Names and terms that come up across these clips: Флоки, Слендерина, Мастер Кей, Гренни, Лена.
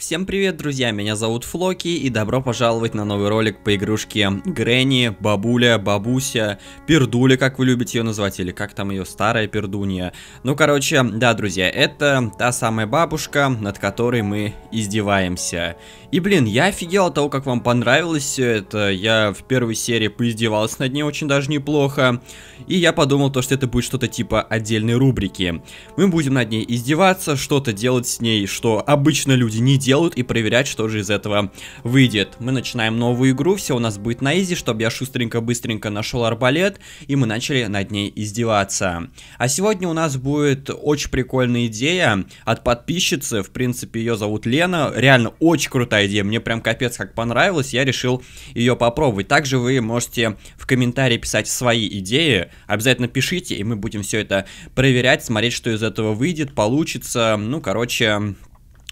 Всем привет, друзья, меня зовут Флоки, и добро пожаловать на новый ролик по игрушке Гренни, бабуля, бабуся, пердуля, как вы любите ее называть, или как там ее, старая пердунья. Ну, короче, да, друзья, это та самая бабушка, над которой мы издеваемся. И, блин, я офигел от того, как вам понравилось все это. Я в первой серии поиздевался над ней очень даже неплохо, и я подумал, то, что это будет что-то типа отдельной рубрики. Мы будем над ней издеваться, что-то делать с ней, что обычно люди не делают, и проверять, что же из этого выйдет. Мы начинаем новую игру, все у нас будет на изи, чтобы я шустренько-быстренько нашел арбалет, и мы начали над ней издеваться. А сегодня у нас будет очень прикольная идея от подписчицы, в принципе ее зовут Лена, реально очень крутая идея, мне прям капец как понравилось, я решил ее попробовать. Также вы можете в комментарии писать свои идеи, обязательно пишите, и мы будем все это проверять, смотреть, что из этого выйдет, получится, ну короче...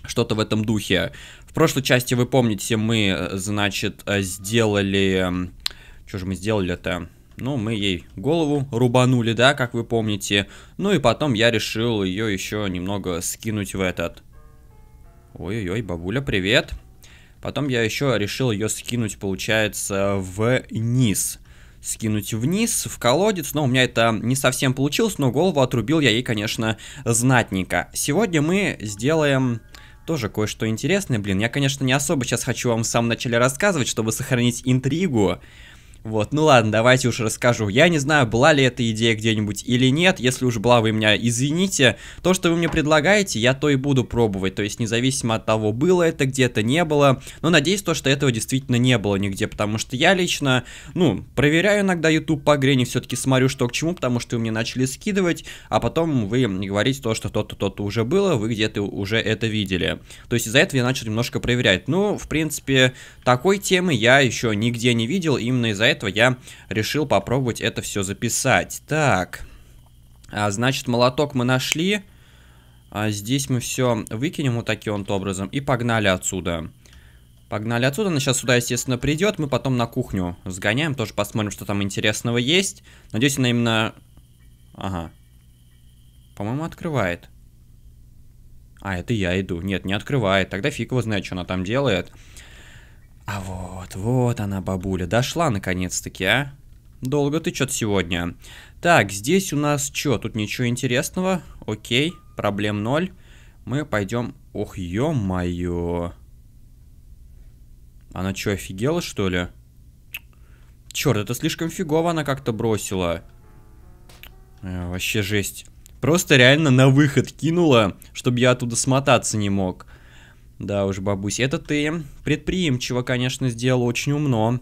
Что-то в этом духе. В прошлой части, вы помните, мы, значит, сделали... Что же мы сделали-то? Ну, мы ей голову рубанули, да, как вы помните. Ну и потом я решил ее еще немного скинуть в этот... Ой-ой-ой, бабуля, привет. Потом я еще решил ее скинуть, получается, вниз. Скинуть вниз, в колодец, но у меня это не совсем получилось, но голову отрубил я ей, конечно, знатненько. Сегодня мы сделаем... Тоже кое-что интересное, блин, я, конечно, не особо сейчас хочу вам в самом начале рассказывать, чтобы сохранить интригу. Вот, ну ладно, давайте уж расскажу. Я не знаю, была ли эта идея где-нибудь или нет. Если уж была, вы меня извините. То, что вы мне предлагаете, я то и буду пробовать. То есть, независимо от того, было это где-то, не было. Но надеюсь, то, что этого действительно не было нигде. Потому что я лично, ну, проверяю иногда YouTube по Гренни. Все-таки смотрю, что к чему, потому что вы мне начали скидывать. А потом вы говорите то, что то-то, то-то уже было. Вы где-то уже это видели. То есть, из-за этого я начал немножко проверять. Ну, в принципе, такой темы я еще нигде не видел. Именно из-за этого я решил попробовать это все записать. Так, значит, молоток мы нашли. Здесь мы все выкинем вот таким вот образом и погнали отсюда. Погнали отсюда, она сейчас сюда, естественно, придет. Мы потом на кухню сгоняем, тоже посмотрим, что там интересного есть. Надеюсь, она именно... Ага. По-моему, открывает. А, это я иду. Нет, не открывает. Тогда фиг его знает, что она там делает. А вот, вот она, бабуля, дошла наконец-таки, а? Долго ты чё-то сегодня. Так, здесь у нас чё? Тут ничего интересного. Окей, проблем ноль. Мы пойдем. Ох, ё-моё. Она чё, офигела, что ли? Чёрт, это слишком фигово она как-то бросила. Вообще жесть. Просто реально на выход кинула, чтобы я оттуда смотаться не мог. Да уж, бабусь, это ты предприимчиво, конечно, сделал, очень умно.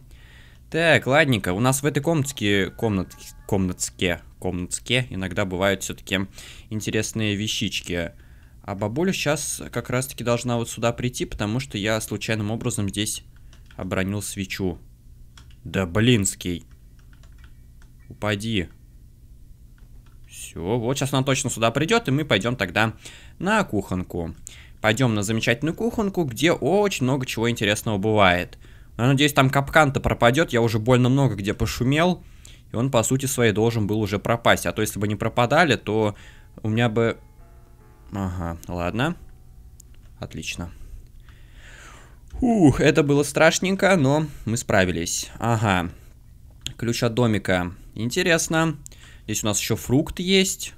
Так, ладненько, у нас в этой комнатке иногда бывают все-таки интересные вещички. А бабуля сейчас как раз-таки должна вот сюда прийти, потому что я случайным образом здесь обронил свечу. Да блинский. Упади. Все, вот сейчас она точно сюда придет, и мы пойдем тогда на кухонку. Пойдем на замечательную кухонку, где очень много чего интересного бывает. Я надеюсь, там капкан-то пропадет. Я уже больно много где пошумел. И он, по сути своей, должен был уже пропасть. А то, если бы не пропадали, то у меня бы... Ага, ладно. Отлично. Ух, это было страшненько, но мы справились. Ага. Ключ от домика. Интересно. Здесь у нас еще фрукт есть.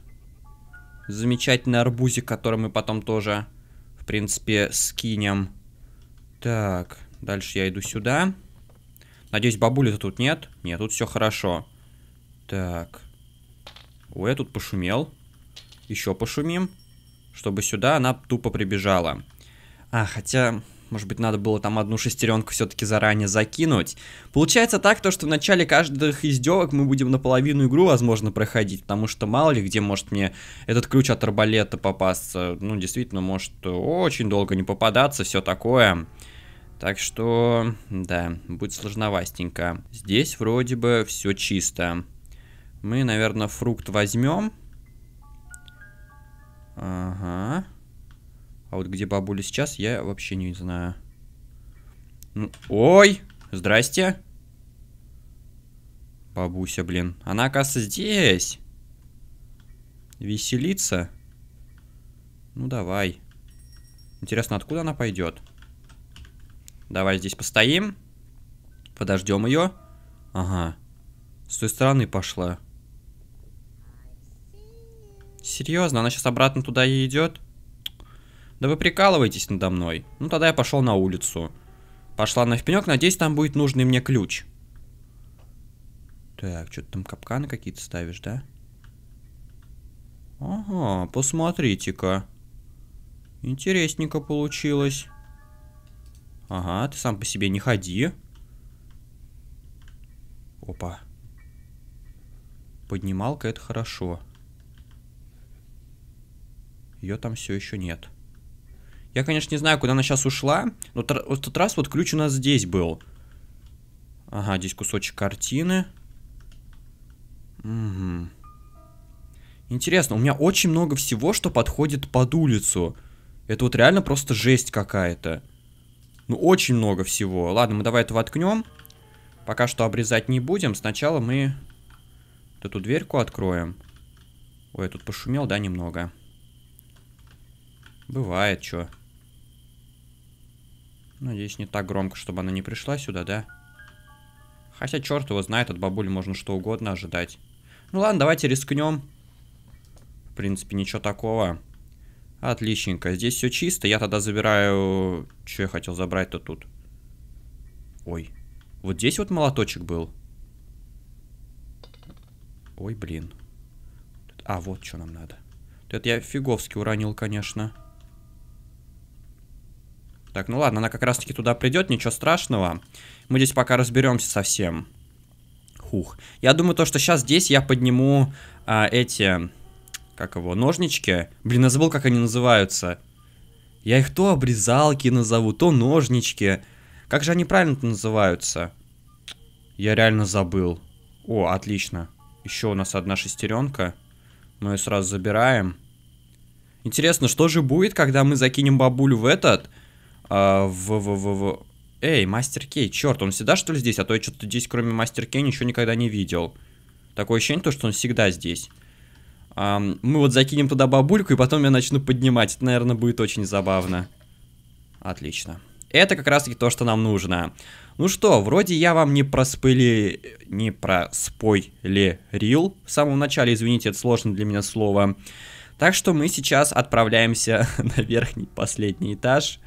Замечательный арбузик, который мы потом тоже... В принципе, скинем. Так, дальше я иду сюда. Надеюсь, бабули-то тут нет? Нет, тут все хорошо. Так. Ой, я тут пошумел. Еще пошумим. Чтобы сюда она тупо прибежала. А, хотя... Может быть, надо было там одну шестеренку все-таки заранее закинуть. Получается так, то, что в начале каждых издевок мы будем наполовину игру, возможно, проходить. Потому что мало ли, где может мне этот ключ от арбалета попасться. Ну, действительно, может очень долго не попадаться, все такое. Так что, да, будет сложновастенько. Здесь вроде бы все чисто. Мы, наверное, фрукт возьмем. Ага. А вот где бабуля сейчас, я вообще не знаю. Ну, ой! Здрасте! Бабуся, блин. Она, оказывается, здесь. Веселиться? Ну, давай. Интересно, откуда она пойдет? Давай здесь постоим. Подождем ее. Ага. С той стороны пошла. Серьезно, она сейчас обратно туда и идет? Да вы прикалываетесь надо мной. Ну тогда я пошел на улицу. Пошла на впенек, надеюсь, там будет нужный мне ключ. Так, что-то там капканы какие-то ставишь, да? Ага, посмотрите-ка. Интересненько получилось. Ага, ты сам по себе не ходи. Опа. Поднималка, это хорошо. Ее там все еще нет. Я, конечно, не знаю, куда она сейчас ушла, но в тот раз вот ключ у нас здесь был. Ага, здесь кусочек картины. Угу. Интересно, у меня очень много всего, что подходит под улицу. Это вот реально просто жесть какая-то. Ну, очень много всего. Ладно, мы давай это воткнем. Пока что обрезать не будем. Сначала мы вот эту дверьку откроем. Ой, я тут пошумел, да, немного. Бывает, что. Надеюсь, не так громко, чтобы она не пришла сюда, да? Хотя, черт его знает, от бабули можно что угодно ожидать. Ну ладно, давайте рискнем. В принципе, ничего такого. Отличненько. Здесь все чисто. Я тогда забираю... Что я хотел забрать-то тут? Ой. Вот здесь вот молоточек был. Ой, блин. А, вот что нам надо. Это я фиговски уронил, конечно. Так, ну ладно, она как раз-таки туда придет, ничего страшного. Мы здесь пока разберемся со всем. Хух. Я думаю, то, что сейчас здесь я подниму эти... Как его? Ножнички? Блин, я забыл, как они называются. Я их то обрезалки назову, то ножнички. Как же они правильно-то называются? Я реально забыл. О, отлично. Еще у нас одна шестеренка. Мы ее сразу забираем. Интересно, что же будет, когда мы закинем бабулю в этот... Эй, Мастер Кей, черт, он всегда что ли здесь? А то я что-то здесь, кроме Мастер Кей, ничего никогда не видел. Такое ощущение, то, что он всегда здесь. Мы вот закинем туда бабульку, и потом я начну поднимать. Это, наверное, будет очень забавно. Отлично. Это как раз-таки то, что нам нужно. Ну что, вроде я вам не проспойлерил в самом начале, извините, это сложно для меня слово. Так что мы сейчас отправляемся на верхний последний этаж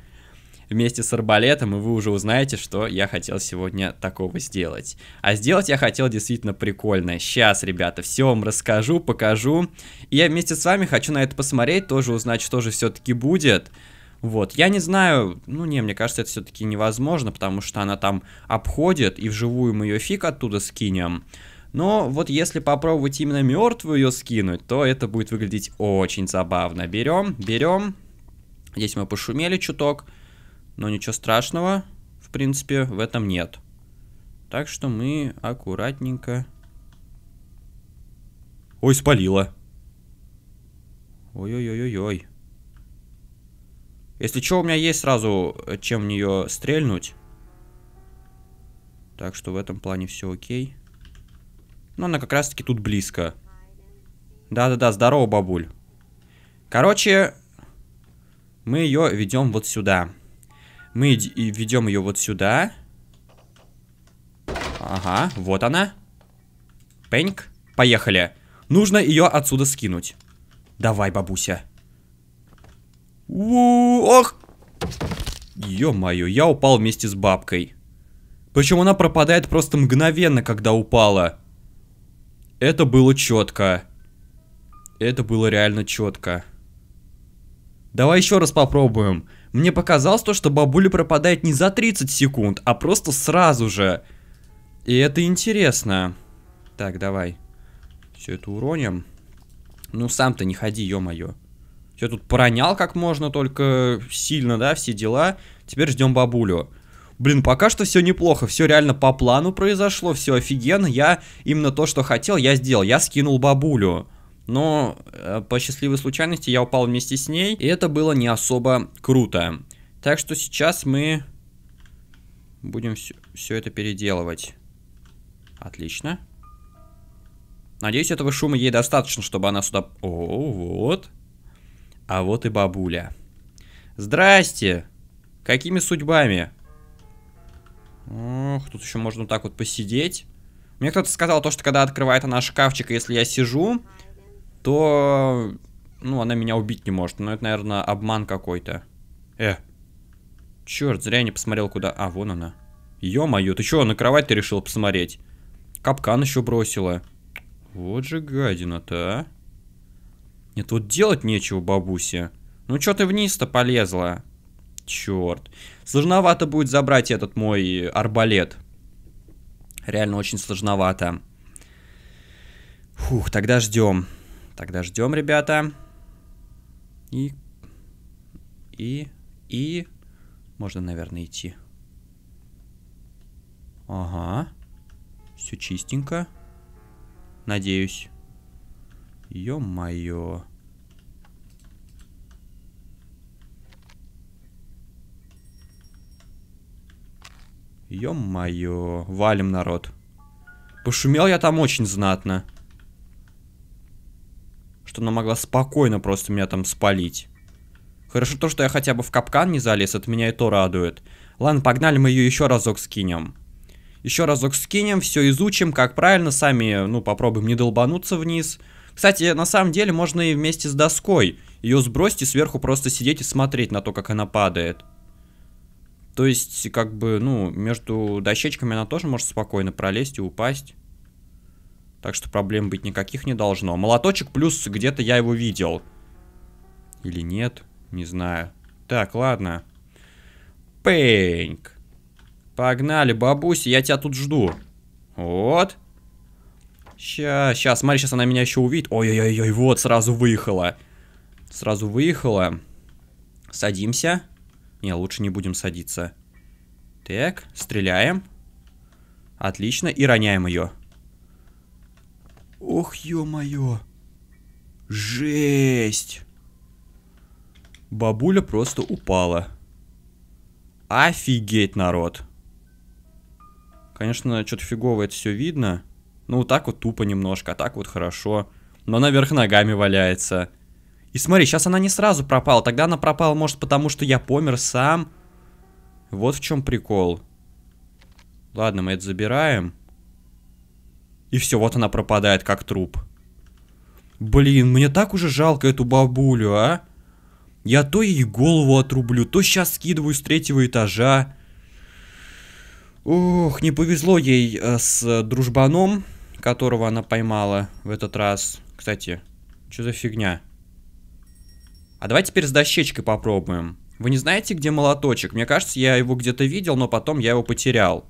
вместе с арбалетом, и вы уже узнаете, что я хотел сегодня такого сделать. А сделать я хотел действительно прикольно. Сейчас, ребята, все вам расскажу, покажу. И я вместе с вами хочу на это посмотреть, тоже узнать, что же все-таки будет. Вот, я не знаю, ну не, мне кажется, это все-таки невозможно, потому что она там обходит, и вживую мы ее фиг оттуда скинем. Но вот если попробовать именно мертвую ее скинуть, то это будет выглядеть очень забавно. Берем, берем. Здесь мы пошумели чуток, но ничего страшного, в принципе, в этом нет. Так что мы аккуратненько... Ой, спалила. Ой-ой-ой-ой-ой. Если что, у меня есть сразу, чем в нее стрельнуть. Так что в этом плане все окей. Но она как раз-таки тут близко. Да-да-да, здорово, бабуль. Короче, мы ее ведем вот сюда. Мы ведем ее вот сюда. Ага, вот она. Пеньк, поехали. Нужно ее отсюда скинуть. Давай, бабуся. Ох! Ё-моё, я упал вместе с бабкой. Причем она пропадает просто мгновенно, когда упала. Это было четко. Это было реально четко. Давай еще раз попробуем. Мне показалось то, что бабуля пропадает не за 30 секунд, а просто сразу же. И это интересно. Так, давай. Все это уроним. Ну, сам-то не ходи, ё-моё. Я тут поронял как можно, только сильно, да, все дела. Теперь ждем бабулю. Блин, пока что все неплохо, все реально по плану произошло, все офигенно. Я именно то, что хотел, я сделал, я скинул бабулю. Но по счастливой случайности я упал вместе с ней, и это было не особо круто. Так что сейчас мы будем все это переделывать. Отлично. Надеюсь, этого шума ей достаточно, чтобы она сюда... О, вот... А вот и бабуля. Здрасте! Какими судьбами? Ох, тут еще можно вот так вот посидеть. Мне кто-то сказал то, что когда открывает она шкафчик, если я сижу, то... Ну, она меня убить не может. Но это, наверное, обман какой-то. Черт, зря я не посмотрел куда... А, вон она. Ё-моё, ты чё, на кровать-то решил посмотреть? Капкан еще бросила. Вот же гадина-то, а. Нет, тут делать нечего, бабуся. Ну чё ты вниз-то полезла? Черт. Сложновато будет забрать этот мой арбалет. Реально очень сложновато. Фух, тогда ждем. Тогда ждем, ребята. И... Можно, наверное, идти. Ага. Все чистенько. Надеюсь. Ё-моё. Ё-моё. Валим, народ. Пошумел я там очень знатно. Что она могла спокойно просто меня там спалить. Хорошо то, что я хотя бы в капкан не залез. Это меня и то радует. Ладно, погнали, мы ее еще разок скинем. Еще разок скинем, все изучим, как правильно. Сами, ну, попробуем не долбануться вниз. Кстати, на самом деле, можно и вместе с доской. Ее сбросить и сверху просто сидеть и смотреть на то, как она падает. То есть, как бы, ну, между дощечками она тоже может спокойно пролезть и упасть. Так что проблем быть никаких не должно. Молоточек плюс где-то я его видел. Или нет, не знаю. Так, ладно. Пэньк. Погнали, бабуся, я тебя тут жду. Вот. Сейчас, смотри, сейчас она меня еще увидит. Ой-ой-ой, вот, сразу выехала. Сразу выехала. Садимся. Не, лучше не будем садиться. Так, стреляем. Отлично, и роняем ее. Ох, ё-моё. Жесть. Бабуля просто упала. Офигеть, народ. Конечно, что-то фигово это все видно. Ну, вот так вот тупо немножко, а так вот хорошо. Но она вверх ногами валяется. И смотри, сейчас она не сразу пропала. Тогда она пропала, может, потому что я помер сам. Вот в чем прикол. Ладно, мы это забираем. И все, вот она пропадает, как труп. Блин, мне так уже жалко эту бабулю, а. Я то ей голову отрублю, то сейчас скидываю с 3-го этажа. Ох, не повезло ей с дружбаном, которого она поймала в этот раз. Кстати, что за фигня? А давайте теперь с дощечкой попробуем. Вы не знаете, где молоточек? Мне кажется, я его где-то видел, но потом я его потерял.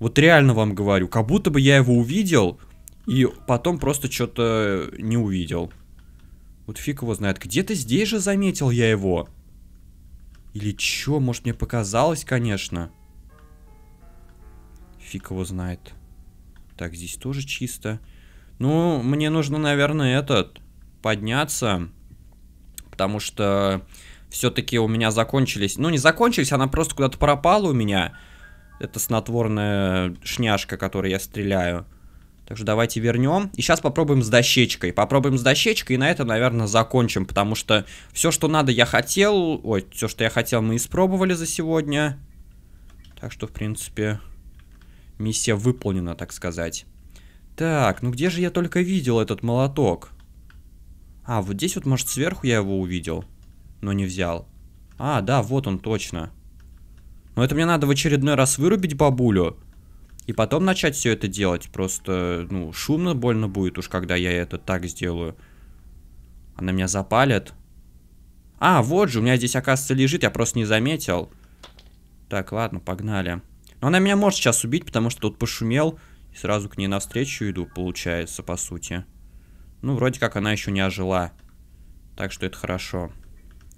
Вот реально вам говорю, как будто бы я его увидел, и потом просто что-то не увидел. Вот фиг его знает. Где-то здесь же заметил я его. Или чё? Может, мне показалось, конечно. Фиг его знает. Так, здесь тоже чисто. Ну, мне нужно, наверное, этот... Подняться. Потому что... Всё-таки у меня закончились... Ну, не закончились, она просто куда-то пропала у меня... Это снотворная шняшка, которой я стреляю. Так что давайте вернем. И сейчас попробуем с дощечкой. Попробуем с дощечкой и на этом, наверное, закончим. Потому что все, что надо, я хотел. Ой, все, что я хотел, мы испробовали за сегодня. Так что, в принципе, миссия выполнена, так сказать. Так, ну где же я только видел этот молоток? А, вот здесь вот, может, сверху я его увидел, но не взял. А, да, вот он точно. Но это мне надо в очередной раз вырубить бабулю. И потом начать все это делать. Просто, ну, шумно, больно будет уж, когда я это так сделаю. Она меня запалит. А, вот же, у меня здесь, оказывается, лежит. Я просто не заметил. Так, ладно, погнали. Но она меня может сейчас убить, потому что тут пошумел. И сразу к ней навстречу иду, получается, по сути. Ну, вроде как она еще не ожила. Так что это хорошо.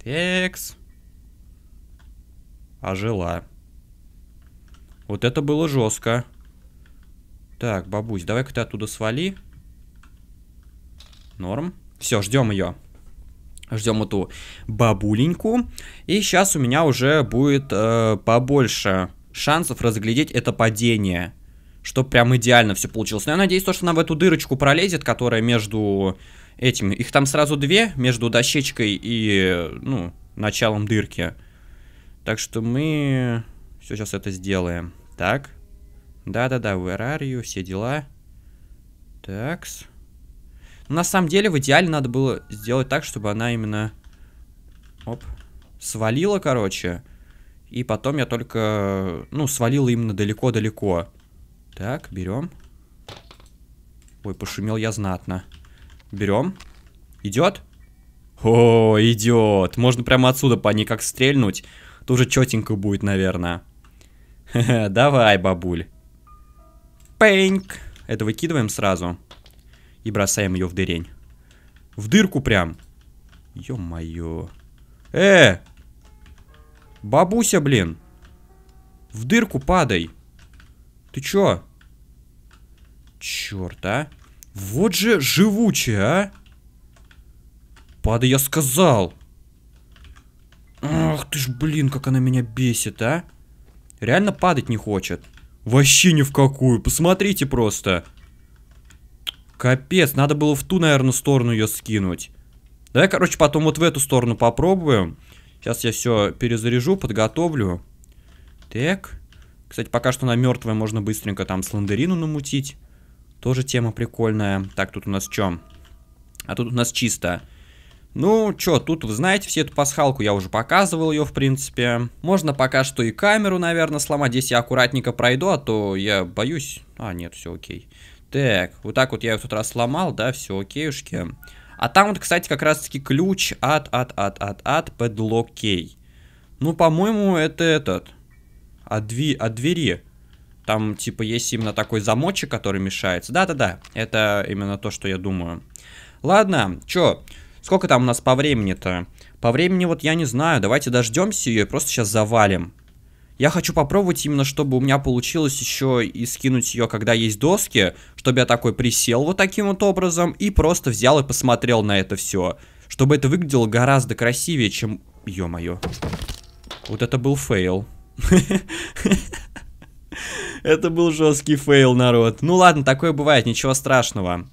Текс. Ожила. Вот это было жестко. Так, бабусь, давай-ка ты оттуда свали. Норм. Все, ждем ее. Ждем эту бабуленьку. И сейчас у меня уже будет побольше шансов разглядеть это падение. Чтоб прям идеально все получилось. Но я надеюсь, что она в эту дырочку пролезет, которая между этими... Их там сразу две, между дощечкой и, ну, началом дырки. Так что мы... Все, сейчас это сделаем. Так. Да-да-да, where are you, все дела. Такс. На самом деле, в идеале надо было сделать так, чтобы она именно... Оп. Свалила, короче. И потом я только... Ну, свалила именно далеко-далеко. Так, берем. Ой, пошумел я знатно. Берем. Идет? О, идет. Можно прямо отсюда по ней как стрельнуть. Тоже четенько будет, наверное. Давай, бабуль. Пэньк. Это выкидываем сразу. И бросаем ее в дырень. В дырку прям. Ё-моё. Бабуся, блин. В дырку падай. Ты чё? Чёрт, а. Вот же живучая, а. Падай, я сказал. Ах ты ж, блин, как она меня бесит, а. Реально падать не хочет. Вообще ни в какую. Посмотрите просто. Капец, надо было в ту, наверное, сторону ее скинуть. Давай, короче, потом вот в эту сторону попробуем. Сейчас я все перезаряжу, подготовлю. Так. Кстати, пока что на мертвое можно быстренько там слендерину намутить. Тоже тема прикольная. Так, тут у нас что? А тут у нас чисто. Ну, чё, тут, вы знаете, всю эту пасхалку я уже показывал ее, в принципе. Можно пока что и камеру, наверное, сломать. Здесь я аккуратненько пройду, а то я боюсь... А, нет, все окей. Так, вот так вот я ее в тот раз сломал, да, все окейушки. А там вот, кстати, как раз-таки ключ от подлокей. Ну, по-моему, это этот. От двери. Там, типа, есть именно такой замочек, который мешается. Да-да-да, это именно то, что я думаю. Ладно, чё... Сколько там у нас по времени-то? По времени вот я не знаю. Давайте дождемся ее и просто сейчас завалим. Я хочу попробовать именно, чтобы у меня получилось еще и скинуть ее, когда есть доски. Чтобы я такой присел вот таким вот образом и просто взял и посмотрел на это все. Чтобы это выглядело гораздо красивее, чем... Ё-моё. Вот это был фейл. Это был жесткий фейл, народ. Ну ладно, такое бывает, ничего страшного.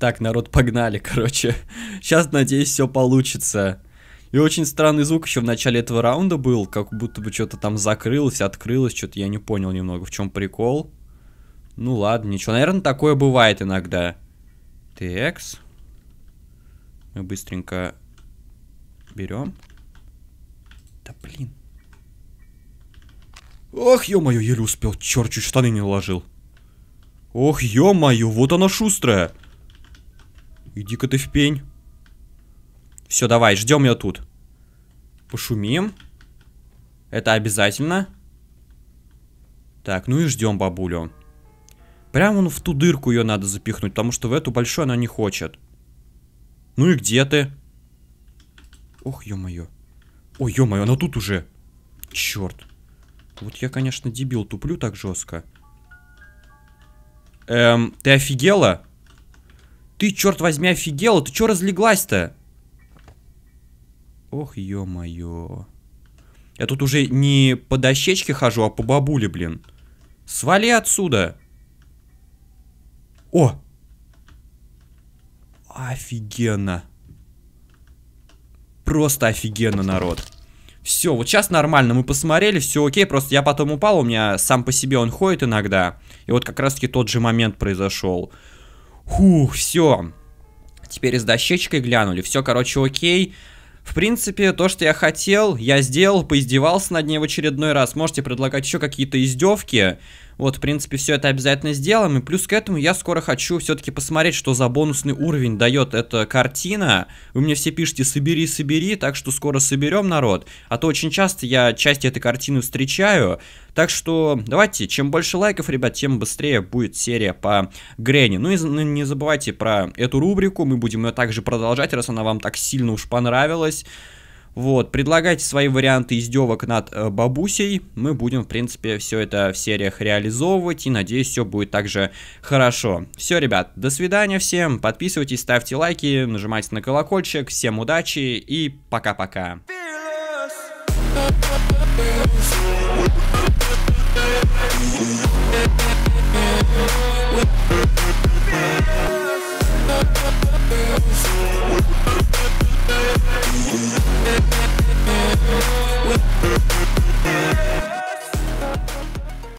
Так, народ, погнали, короче. Сейчас, надеюсь, все получится. И очень странный звук еще в начале этого раунда был. Как будто бы что-то там закрылось, открылось. Что-то я не понял немного, в чем прикол. Ну ладно, ничего. Наверное, такое бывает иногда. Текс. Мы быстренько берем. Да блин. Ох, ё-моё, еле успел. Черт, чуть штаны не наложил. Ох, ё-моё, вот она шустрая. Иди-ка ты в пень. Все, давай, ждем ее тут. Пошумим. Это обязательно. Так, ну и ждем бабулю. Прям вон в ту дырку ее надо запихнуть, потому что в эту большую она не хочет. Ну и где ты? Ох, ё-моё. Ой, ё-моё, она тут уже. Черт. Вот я, конечно, дебил, туплю так жестко. Ты офигела? Ты, черт возьми, офигела? Ты че разлеглась-то? Ох, ё-моё. Я тут уже не по дощечке хожу, а по бабуле, блин. Свали отсюда. О! Офигенно. Просто офигенно, народ. Все, вот сейчас нормально, мы посмотрели, все окей. Просто я потом упал, у меня сам по себе он ходит иногда. И вот как раз-таки тот же момент произошел. Фух, все. Теперь с дощечкой глянули. Все, короче, окей. В принципе, то, что я хотел, я сделал, поиздевался над ней в очередной раз. Можете предлагать еще какие-то издевки. Вот, в принципе, все это обязательно сделаем. И плюс к этому я скоро хочу все-таки посмотреть, что за бонусный уровень дает эта картина. Вы мне все пишете «собери, собери», так что скоро соберем, народ. А то очень часто я части этой картины встречаю. Так что давайте, чем больше лайков, ребят, тем быстрее будет серия по Гренни. Ну и не забывайте про эту рубрику, мы будем ее также продолжать, раз она вам так сильно уж понравилась. Вот, предлагайте свои варианты издевок над бабусей. Мы будем, в принципе, все это в сериях реализовывать. И надеюсь, все будет также хорошо. Все, ребят, до свидания всем. Подписывайтесь, ставьте лайки, нажимайте на колокольчик. Всем удачи и пока-пока.